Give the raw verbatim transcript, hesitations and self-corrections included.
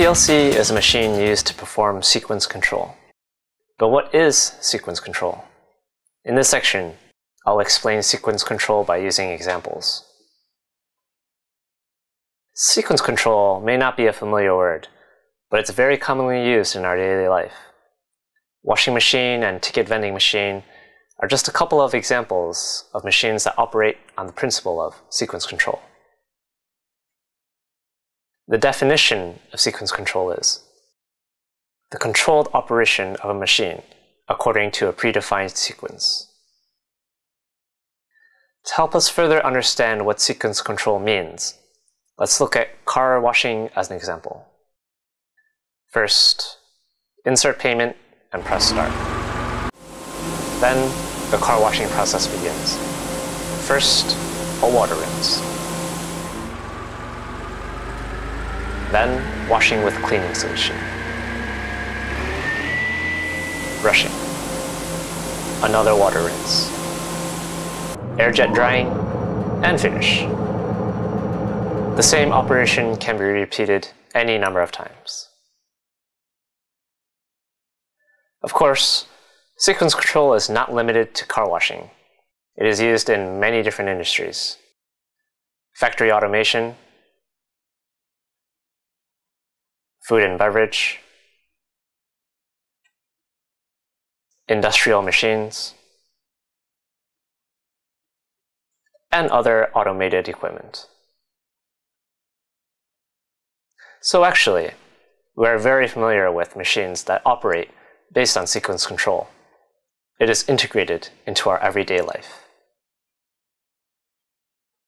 P L C is a machine used to perform sequence control. But what is sequence control? In this section, I'll explain sequence control by using examples. Sequence control may not be a familiar word, but it's very commonly used in our daily life. Washing machine and ticket vending machine are just a couple of examples of machines that operate on the principle of sequence control. The definition of sequence control is the controlled operation of a machine according to a predefined sequence. To help us further understand what sequence control means, let's look at car washing as an example. First, insert payment and press start. Then, the car washing process begins. First, a water rinse. Then, washing with cleaning solution. Brushing. Another water rinse. Air jet drying, and finish. The same operation can be repeated any number of times. Of course, sequence control is not limited to car washing. It is used in many different industries. Factory automation, food and beverage, industrial machines, and other automated equipment. So actually, we are very familiar with machines that operate based on sequence control. It is integrated into our everyday life.